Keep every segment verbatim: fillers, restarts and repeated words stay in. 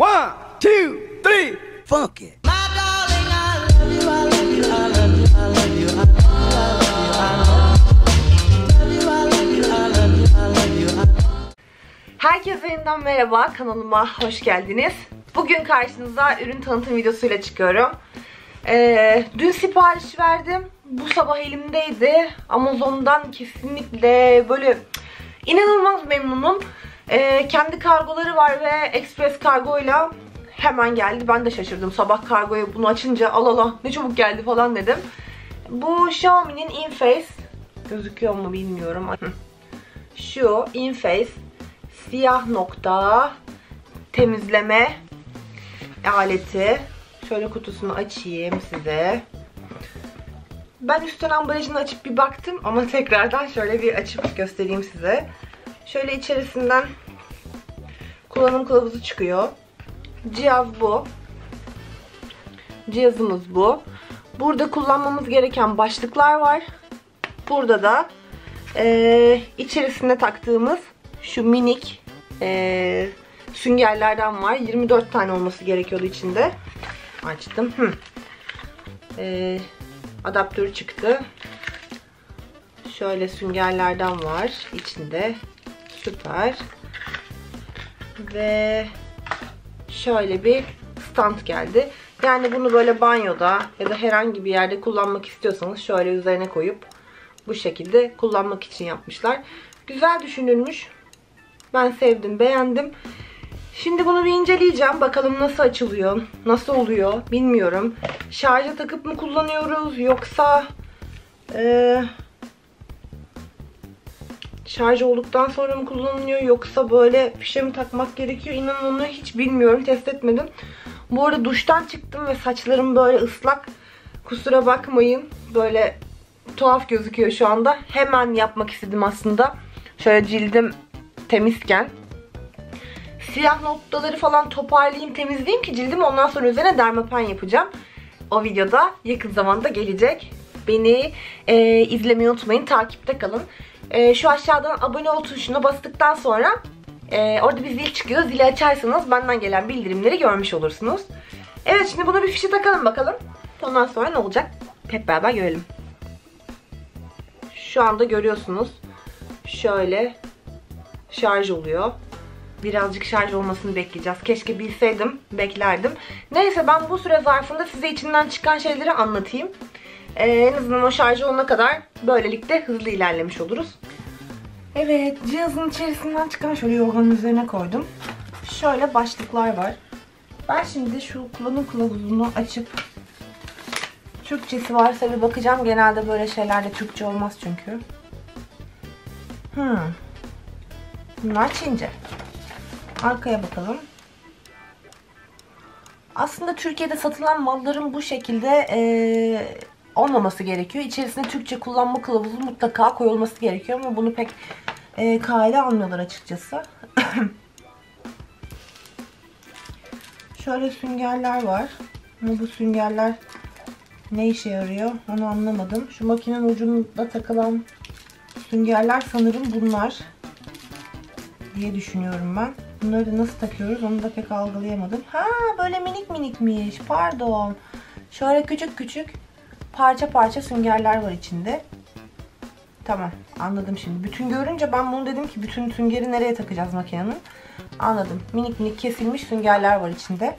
One, two, three, fuck it. My darling, I love you, I love you, I love you, I love you, I love you, I love you, I love you, I love you, I love you. Herkese yeniden merhaba, kanalıma hoş geldiniz. Bugün karşınıza ürün tanıtım videosuyla çıkıyorum. Ee, dün sipariş verdim, bu sabah elimdeydi. Amazon'dan kesinlikle böyle inanılmaz memnunum. Ee, kendi kargoları var ve ekspres kargoyla hemen geldi. Ben de şaşırdım sabah kargoya bunu açınca, al ala ne çabuk geldi falan dedim. Bu Xiaomi'nin InFace, gözüküyor mu bilmiyorum. Şu InFace siyah nokta temizleme aleti. Şöyle kutusunu açayım size. Ben üstten ambalajını açıp bir baktım ama tekrardan şöyle bir açıp göstereyim size. Şöyle içerisinden kullanım kılavuzu çıkıyor. Cihaz bu. Cihazımız bu. Burada kullanmamız gereken başlıklar var. Burada da e, içerisine taktığımız şu minik e, süngerlerden var. yirmi dört tane olması gerekiyordu içinde. Açtım. Hı. E, adaptörü çıktı. Şöyle süngerlerden var içinde. Süper. Ve şöyle bir stand geldi. Yani bunu böyle banyoda ya da herhangi bir yerde kullanmak istiyorsanız şöyle üzerine koyup bu şekilde kullanmak için yapmışlar. Güzel düşünülmüş. Ben sevdim, beğendim. Şimdi bunu bir inceleyeceğim. Bakalım nasıl açılıyor, nasıl oluyor bilmiyorum. Şarja takıp mı kullanıyoruz yoksa Ee, şarj olduktan sonra mı kullanılıyor yoksa böyle fişe mi takmak gerekiyor? İnanın onu hiç bilmiyorum. Test etmedim. Bu arada duştan çıktım ve saçlarım böyle ıslak. Kusura bakmayın. Böyle tuhaf gözüküyor şu anda. Hemen yapmak istedim aslında. Şöyle cildim temizken. Siyah noktaları falan toparlayayım, temizleyeyim ki cildimi, ondan sonra üzerine dermapen yapacağım. O videoda yakın zamanda gelecek. Beni e, izlemeyi unutmayın. Takipte kalın. E, şu aşağıdan abone ol tuşuna bastıktan sonra e, orada bir zil çıkıyor. Zili açarsanız benden gelen bildirimleri görmüş olursunuz. Evet, şimdi buna bir fişe takalım bakalım. Ondan sonra ne olacak? Hep beraber görelim. Şu anda görüyorsunuz. Şöyle şarj oluyor. Birazcık şarj olmasını bekleyeceğiz. Keşke bilseydim, beklerdim. Neyse, ben bu süre zarfında size içinden çıkan şeyleri anlatayım. Ee, en azından o şarjı olana kadar böylelikle hızlı ilerlemiş oluruz. Evet, cihazın içerisinden çıkan, şöyle yorganın üzerine koydum. Şöyle başlıklar var. Ben şimdi şu kullanım kılavuzunu açıp Türkçesi varsa bir bakacağım. Genelde böyle şeylerde Türkçe olmaz çünkü. Hmm. Bunlar Çince. Arkaya bakalım. Aslında Türkiye'de satılan malların bu şekilde ee, olmaması gerekiyor. İçerisine Türkçe kullanma kılavuzu mutlaka koyulması gerekiyor ama bunu pek e, kale almıyorlar açıkçası. Şöyle süngerler var. Ama bu süngerler ne işe yarıyor onu anlamadım. Şu makinenin ucunda takılan süngerler sanırım bunlar diye düşünüyorum ben. Bunları nasıl takıyoruz onu da pek algılayamadım. Ha, böyle minik minikmiş. Pardon. Şöyle küçük küçük parça parça süngerler var içinde. Tamam, anladım şimdi. Bütün görünce ben bunu dedim ki bütün süngeri nereye takacağız makinenin? Anladım. Minik minik kesilmiş süngerler var içinde.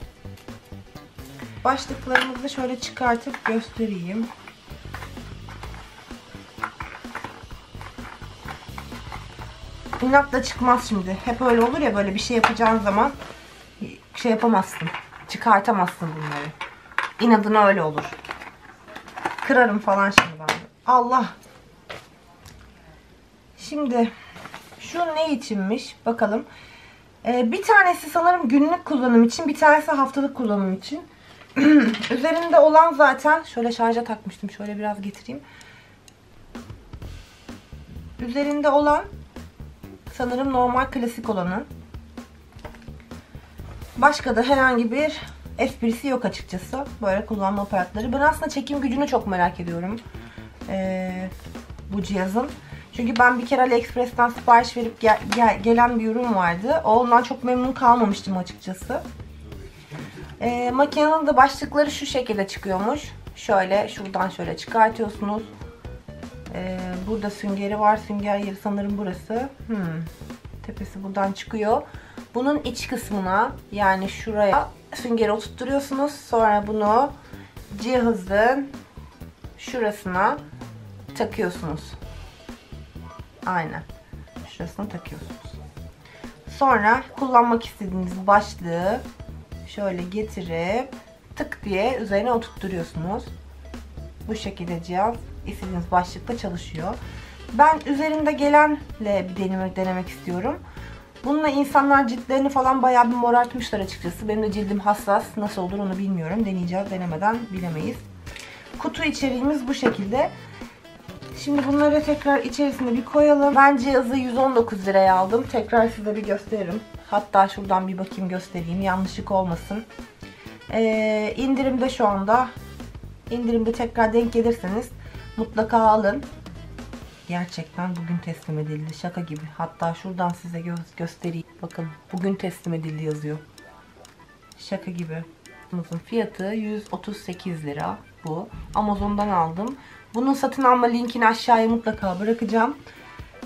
Başlıklarımızı şöyle çıkartıp göstereyim. İnatla çıkmaz şimdi. Hep öyle olur ya, böyle bir şey yapacağın zaman şey yapamazsın. Çıkartamazsın bunları. İnadına öyle olur. Kırarım falan şimdi ben. Allah. Şimdi şu ne içinmiş bakalım. Ee, bir tanesi sanırım günlük kullanım için, bir tanesi haftalık kullanım için. Üzerinde olan zaten, şöyle şarja takmıştım. Şöyle biraz getireyim. Üzerinde olan sanırım normal klasik olanı. Başka da herhangi bir esprisi yok açıkçası. Böyle kullanma aparatları. Ben aslında çekim gücünü çok merak ediyorum. Ee, bu cihazın. Çünkü ben bir kere AliExpress'ten sipariş verip gel gel gelen bir ürün vardı. Ondan çok memnun kalmamıştım açıkçası. E, makinenin de başlıkları şu şekilde çıkıyormuş. Şöyle şuradan şöyle çıkartıyorsunuz. E, burada süngeri var. Sünger yeri sanırım burası. Hmm. Tepesi buradan çıkıyor. Bunun iç kısmına, yani şuraya süngeri oturtturuyorsunuz. Sonra bunu cihazın şurasına takıyorsunuz. Aynen. Şurasına takıyorsunuz. Sonra kullanmak istediğiniz başlığı şöyle getirip tık diye üzerine oturtturuyorsunuz. Bu şekilde cihaz istediğiniz başlıkla çalışıyor. Ben üzerinde gelenle bir deneme, denemek istiyorum. Bununla insanlar ciltlerini falan bayağı bir morartmışlar açıkçası. Benim de cildim hassas. Nasıl olur onu bilmiyorum. Deneyeceğiz. Denemeden bilemeyiz. Kutu içeriğimiz bu şekilde. Şimdi bunları tekrar içerisine bir koyalım. Ben cihazı yüz on dokuz liraya aldım. Tekrar size bir gösteririm. Hatta şuradan bir bakayım, göstereyim. Yanlışlık olmasın. Ee, indirimde şu anda. İndirimde tekrar denk gelirseniz mutlaka alın. Gerçekten bugün teslim edildi. Şaka gibi. Hatta şuradan size gö göstereyim. Bakın, bugün teslim edildi yazıyor. Şaka gibi. Bunun fiyatı yüz otuz sekiz lira bu. Amazon'dan aldım. Bunun satın alma linkini aşağıya mutlaka bırakacağım.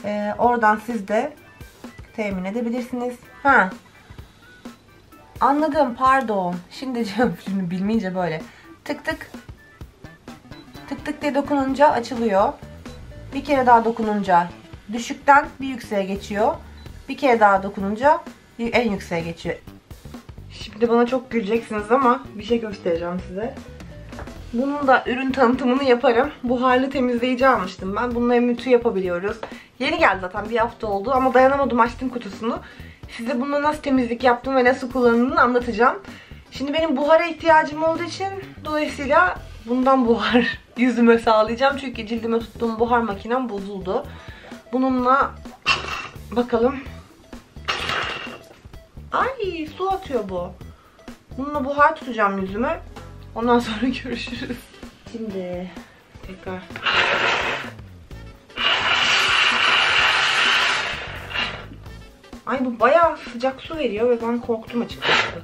Ee, oradan siz de temin edebilirsiniz. Ha. Anladım. Pardon. Şimdi, şimdi bilmeyince böyle tık tık tık tık diye dokununca açılıyor. Bir kere daha dokununca düşükten bir yükseğe geçiyor. Bir kere daha dokununca en yükseğe geçiyor. Şimdi bana çok güleceksiniz ama bir şey göstereceğim size. Bunun da ürün tanıtımını yaparım. Buharlı temizleyici almıştım ben. Bununla mütü yapabiliyoruz. Yeni geldi zaten, bir hafta oldu ama dayanamadım, açtım kutusunu. Size bununla nasıl temizlik yaptım ve nasıl kullanıldığını anlatacağım. Şimdi benim buhara ihtiyacım olduğu için dolayısıyla bundan buhar yüzüme sağlayacağım. Çünkü cildime tuttuğum buhar makinem bozuldu. Bununla bakalım. Ay, su atıyor bu. Bununla buhar tutacağım yüzüme. Ondan sonra görüşürüz. Şimdi tekrar. Ay, bu bayağı sıcak su veriyor ve ben korktum açıkçası.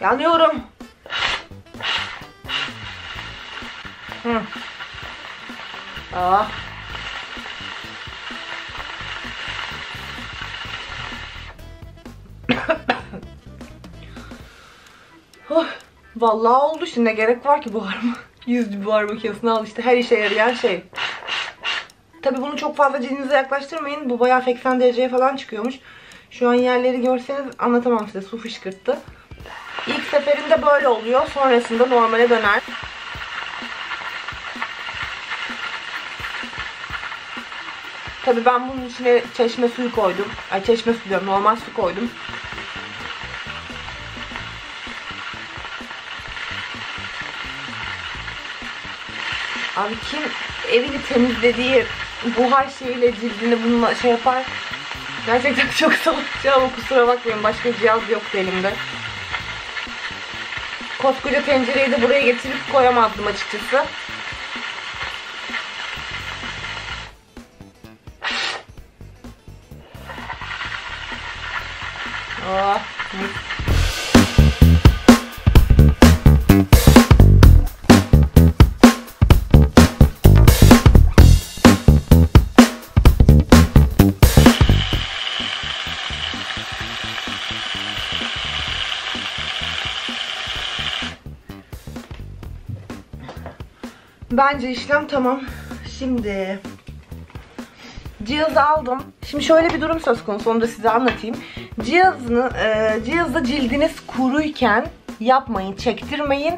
Yanıyorum. Hı. Aa. Oh, vallahi oldu şimdi, ne gerek var ki buhar mı? Yüzlü buhar makinesini al işte, her işe yarayan şey. Tabii bunu çok fazla cildinize yaklaştırmayın. Bu bayağı seksen dereceye falan çıkıyormuş. Şu an yerleri görseniz anlatamam size, su fışkırttı. İlk seferinde böyle oluyor. Sonrasında normale döner. Tabii ben bunun içine çeşme suyu koydum. Ay, çeşme suyu diyorum. Normal su koydum. Abi kim evini temizlediği buhar şeyiyle cildini bununla şey yapar? Gerçekten çok salakça ama kusura bakmayın. Başka cihaz yoktu elimde. Koskoca tencereyi de buraya getirip koyamazdım açıkçası. Oh. Bence işlem tamam. Şimdi cihazı aldım. Şimdi şöyle bir durum söz konusu, onu da size anlatayım. Cihazını, e, cihazda cildiniz kuruyken yapmayın, çektirmeyin.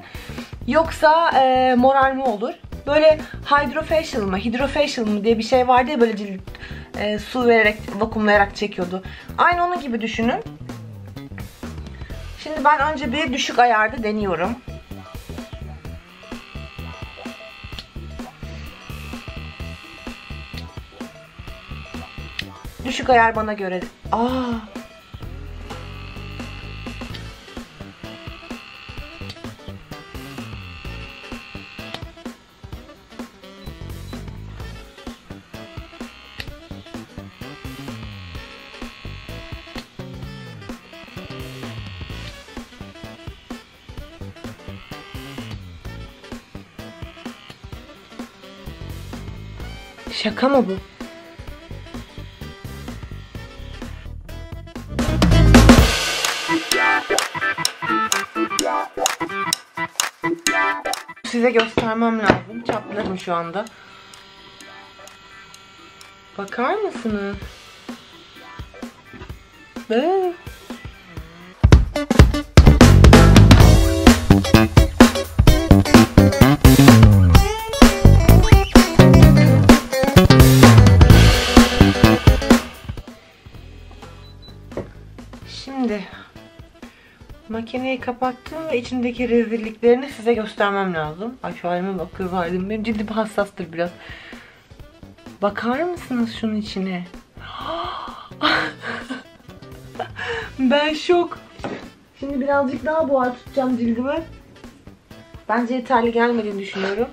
Yoksa e, morarma olur. Böyle HydraFacial mı, HydraFacial mı diye bir şey vardı ya, böyle cilt e, su vererek, vakumlayarak çekiyordu. Aynı onun gibi düşünün. Şimdi ben önce bir düşük ayarda deniyorum. Düşük ayar bana göre. Aa. Şaka mı bu? Size göstermem lazım. Çaplarım şu anda. Bakar mısınız? Ee. Şimdi makineyi kapattım ve içindeki rezilliklerini size göstermem lazım. Ay şu halime bak, göz halim benim ciddi bir hassastır biraz. Bakar mısınız şunun içine? Ben şok. Şimdi birazcık daha buhar tutacağım cildime. Bence yeterli gelmediğini düşünüyorum.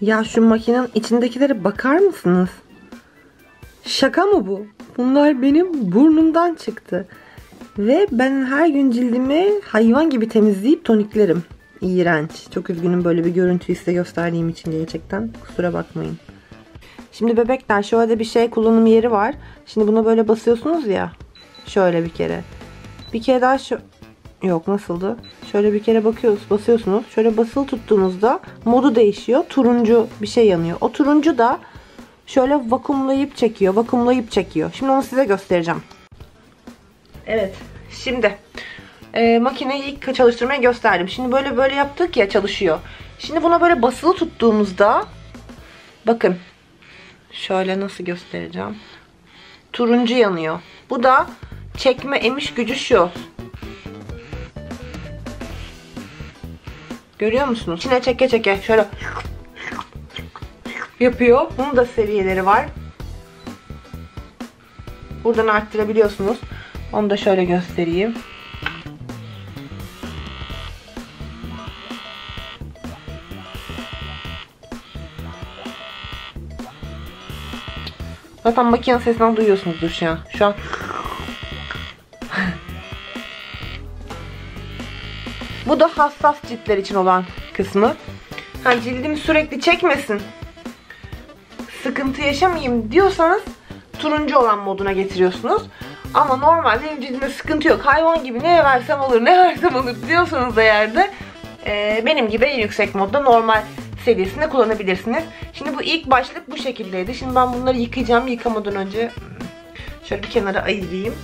Ya şu makinenin içindekilere bakar mısınız? Şaka mı bu? Bunlar benim burnumdan çıktı. Ve ben her gün cildimi hayvan gibi temizleyip toniklerim. İğrenç. Çok üzgünüm böyle bir görüntüyü size gösterdiğim için gerçekten. Kusura bakmayın. Şimdi bebekler şöyle bir şey, kullanım yeri var. Şimdi buna böyle basıyorsunuz ya. Şöyle bir kere. Bir kere daha şu... Yok nasıldı? Şöyle bir kere bakıyoruz, basıyorsunuz. Şöyle basılı tuttuğunuzda modu değişiyor. Turuncu bir şey yanıyor. O turuncu da şöyle vakumlayıp çekiyor. Vakumlayıp çekiyor. Şimdi onu size göstereceğim. Evet. Şimdi e, makineyi ilk çalıştırmaya gösterdim. Şimdi böyle böyle yaptık ya, çalışıyor. Şimdi buna böyle basılı tuttuğumuzda bakın. Şöyle nasıl göstereceğim? Turuncu yanıyor. Bu da çekme emiş gücü şu. Görüyor musunuz? İçine çeke çeke şöyle yapıyor. Bunun da seviyeleri var. Buradan arttırabiliyorsunuz. Onu da şöyle göstereyim. Zaten makine sesinden duyuyorsunuzdur şu an. Şu an bu da hassas ciltler için olan kısmı. Ha, cildim sürekli çekmesin, sıkıntı yaşamayayım diyorsanız turuncu olan moduna getiriyorsunuz. Ama normalde benim cildimde sıkıntı yok, hayvan gibi ne versem olur, ne versem olur diyorsanız eğer de e, benim gibi en yüksek modda, normal seviyesinde kullanabilirsiniz. Şimdi bu ilk başlık bu şekildeydi. Şimdi ben bunları yıkayacağım. Yıkamadan önce şöyle bir kenara ayırayım.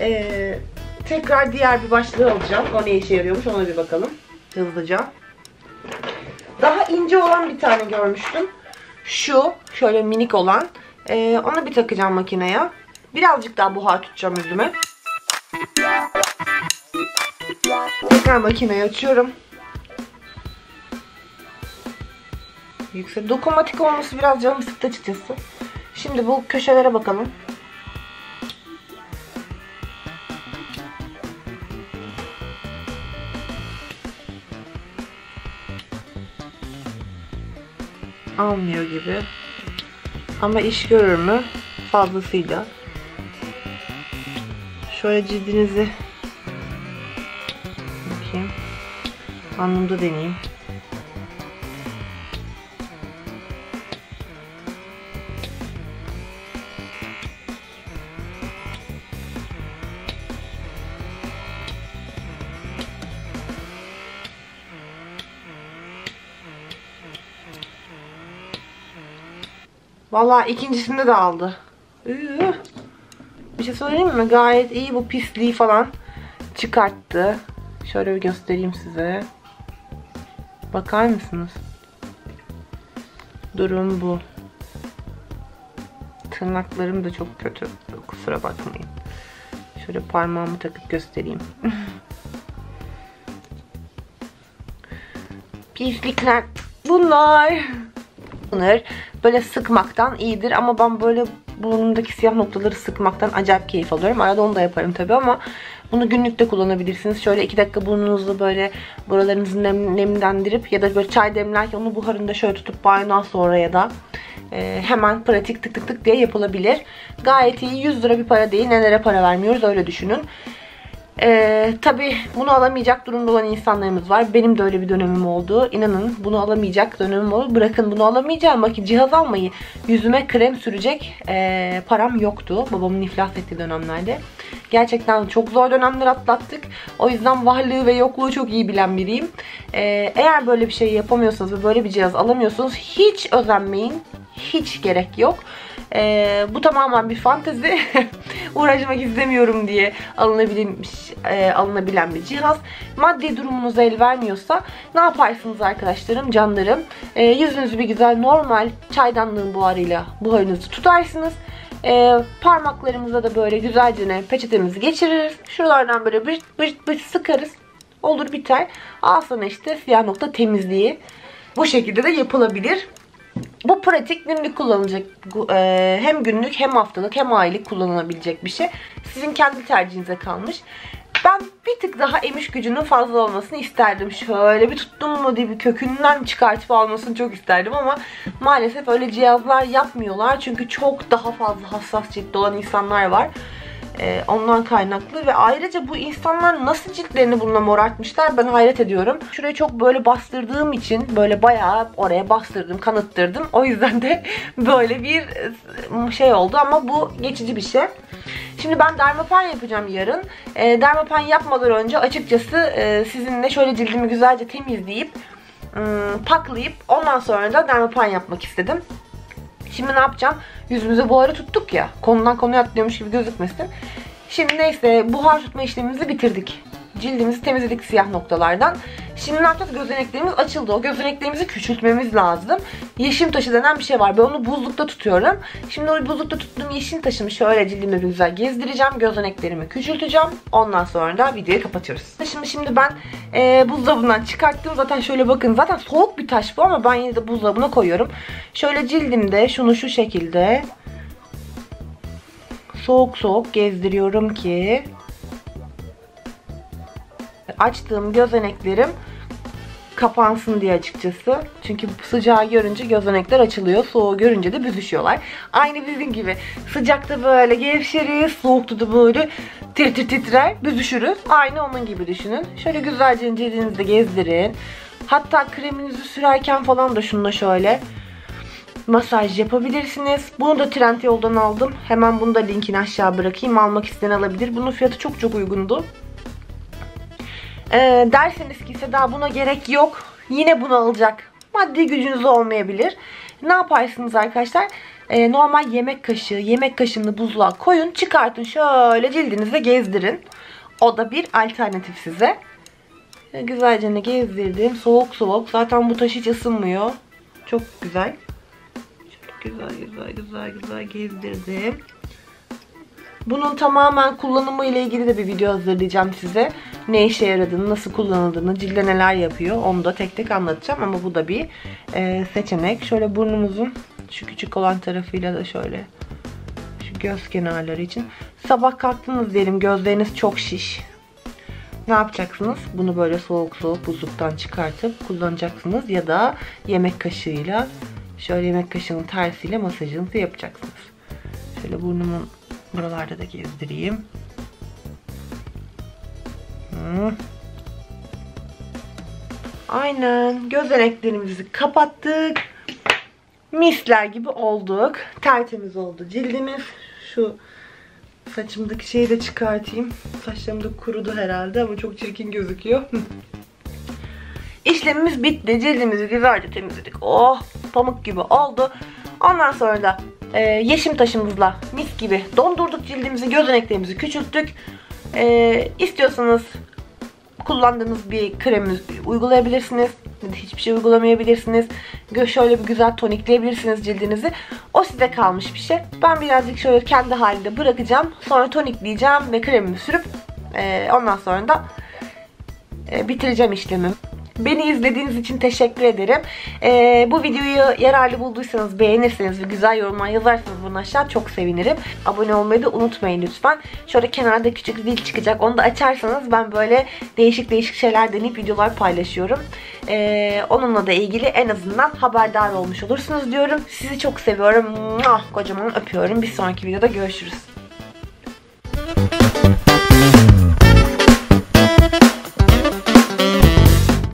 Eee... Tekrar diğer bir başlığı alacağım. O ne işe yarıyormuş ona bir bakalım. Hızlıca. Daha ince olan bir tane görmüştüm. Şu. Şöyle minik olan. Ee, onu bir takacağım makineye. Birazcık daha buhar tutacağım yüzüme. Tekrar makineyi açıyorum. Yüksek. Dokunmatik olması biraz canım sıktı açıkçası. Şimdi bu köşelere bakalım. Almıyor gibi. Ama iş görür mü? Fazlasıyla. Şöyle cildinizi bakayım. Alnımda deneyeyim. Vallahi ikincisinde de aldı. Üy. Bir şey söyleyeyim mi? Gayet iyi, bu pisliği falan çıkarttı. Şöyle bir göstereyim size. Bakar mısınız? Durum bu. Tırnaklarım da çok kötü. Kusura bakmayın. Şöyle parmağımı takıp göstereyim. Pislikler bunlar. Bunlar böyle sıkmaktan iyidir ama ben böyle burnumdaki siyah noktaları sıkmaktan acayip keyif alıyorum. Arada onu da yaparım tabi ama Bunu günlük de kullanabilirsiniz. Şöyle iki dakika burnunuzu böyle buralarınızı nem, nemlendirip ya da böyle çay demlerken onu buharında şöyle tutup banyodan sonra ya da e, hemen pratik tık tık tık diye yapılabilir. Gayet iyi. yüz lira bir para değil. Nelere para vermiyoruz öyle düşünün. Ee, tabii bunu alamayacak durumda olan insanlarımız var. Benim de öyle bir dönemim oldu. İnanın bunu alamayacak dönemim oldu. Bırakın bunu alamayacağım. Bakın cihaz almayı, yüzüme krem sürecek ee, param yoktu. Babamın iflas ettiği dönemlerde. Gerçekten çok zor dönemler atlattık. O yüzden varlığı ve yokluğu çok iyi bilen biriyim. Ee, eğer böyle bir şey yapamıyorsanız ve böyle bir cihaz alamıyorsanız hiç özenmeyin. Hiç gerek yok. Ee, bu tamamen bir fantezi. Uğraşmak istemiyorum diye alınabilmiş, e, alınabilen bir cihaz. Maddi durumunuza el vermiyorsa ne yaparsınız arkadaşlarım, canlarım? E, yüzünüzü bir güzel normal çaydanlığın buharıyla buharınızı tutarsınız. E, parmaklarımıza da böyle güzelce peçetemizi geçiririz. Şuralardan böyle bırt bırt bırt sıkarız. Olur biter. Al sana işte siyah nokta temizliği. Bu şekilde de yapılabilir. Bu pratik, günlük kullanılacak, hem günlük hem haftalık hem aylık kullanılabilecek bir şey. Sizin kendi tercihinize kalmış. Ben bir tık daha emiş gücünün fazla olmasını isterdim. Şöyle bir tuttum mu diye bir kökünden çıkartıp almasını çok isterdim ama maalesef öyle cihazlar yapmıyorlar. Çünkü çok daha fazla hassas ciltli olan insanlar var. Ondan kaynaklı ve ayrıca bu insanlar nasıl ciltlerini bununla morartmışlar, ben hayret ediyorum. Şurayı çok böyle bastırdığım için böyle bayağı oraya bastırdım, kanıttırdım. O yüzden de böyle bir şey oldu ama bu geçici bir şey. Şimdi ben dermapen yapacağım yarın. E, dermapen yapmadan önce açıkçası e, sizinle şöyle cildimi güzelce temizleyip e, paklayıp ondan sonra da dermapen yapmak istedim. Şimdi ne yapacağım? Yüzümüze buharı tuttuk ya. Konudan konuya atlıyormuş gibi gözükmesin. Şimdi neyse buhar tutma işlemimizi bitirdik. Cildimizi temizledik siyah noktalardan. Şimdi ne yapacağız? Gözeneklerimiz açıldı. O gözeneklerimizi küçültmemiz lazım. Yeşim taşı denen bir şey var. Ben onu buzlukta tutuyorum. Şimdi o buzlukta tuttuğum yeşim taşımı şöyle cildimde güzel gezdireceğim. Gözeneklerimi küçülteceğim. Ondan sonra da videoyu kapatıyoruz. Şimdi şimdi ben e, buzdolabından çıkarttım. Zaten şöyle bakın. Zaten soğuk bir taş bu ama ben yine de buzdolabına koyuyorum. Şöyle cildimde şunu şu şekilde soğuk soğuk gezdiriyorum ki açtığım gözeneklerim kapansın diye açıkçası. Çünkü sıcağı görünce gözenekler açılıyor. Soğuğu görünce de büzüşüyorlar. Aynı bizim gibi. Sıcakta böyle gevşeriz. Soğukta da böyle tir tir titrer. Büzüşürüz. Aynı onun gibi düşünün. Şöyle güzelce cildinizde gezdirin. Hatta kreminizi sürerken falan da şununla şöyle masaj yapabilirsiniz. Bunu da Trendyol'dan aldım. Hemen bunu da linkini aşağı bırakayım. Almak isteyen alabilir. Bunun fiyatı çok çok uygundu. Ee, derseniz ki Seda buna gerek yok, yine bunu alacak maddi gücünüz olmayabilir, ne yaparsınız arkadaşlar? Ee, normal yemek kaşığı, yemek kaşığını buzluğa koyun, çıkartın, şöyle cildinizde gezdirin. O da bir alternatif size. Güzelce ne gezdirdim, soğuk soğuk, zaten bu taş hiç ısınmıyor, çok güzel. Şöyle güzel güzel güzel güzel gezdirdim. Bunun tamamen kullanımı ile ilgili de bir video hazırlayacağım size. Ne işe yaradığını, nasıl kullanıldığını, cilde neler yapıyor onu da tek tek anlatacağım. Ama bu da bir e, seçenek. Şöyle burnumuzun şu küçük olan tarafıyla da şöyle şu göz kenarları için. Sabah kalktınız diyelim, gözleriniz çok şiş. Ne yapacaksınız? Bunu böyle soğuk soğuk buzluktan çıkartıp kullanacaksınız. Ya da yemek kaşığıyla, şöyle yemek kaşığının tersiyle masajınızı yapacaksınız. Şöyle burnumun buralarda da gezdireyim. Hmm. Aynen. Gözeneklerimizi kapattık. Misler gibi olduk. Tertemiz oldu cildimiz. Şu saçımdaki şeyi de çıkartayım. Saçlarım da kurudu herhalde ama çok çirkin gözüküyor. İşlemimiz bitti. Cildimizi güzelce temizledik. Oh, pamuk gibi oldu. Ondan sonra da Ee, yeşim taşımızla mis gibi dondurduk cildimizi, gözeneklerimizi küçülttük. Ee, istiyorsanız kullandığınız bir kremi uygulayabilirsiniz. Hiçbir şey uygulamayabilirsiniz. Şöyle bir güzel tonikleyebilirsiniz cildinizi. O size kalmış bir şey. Ben birazcık şöyle kendi halinde bırakacağım. Sonra tonikleyeceğim ve kremimi sürüp e, ondan sonra da e, bitireceğim işlemimi. Beni izlediğiniz için teşekkür ederim. Ee, bu videoyu yararlı bulduysanız, beğenirseniz ve güzel yorumlar yazarsanız bunun aşağı çok sevinirim. Abone olmayı da unutmayın lütfen. Şöyle kenarda küçük zil çıkacak. Onu da açarsanız ben böyle değişik değişik şeyler deneyip videolar paylaşıyorum. Ee, onunla da ilgili en azından haberdar olmuş olursunuz diyorum. Sizi çok seviyorum. Kocaman öpüyorum. Bir sonraki videoda görüşürüz.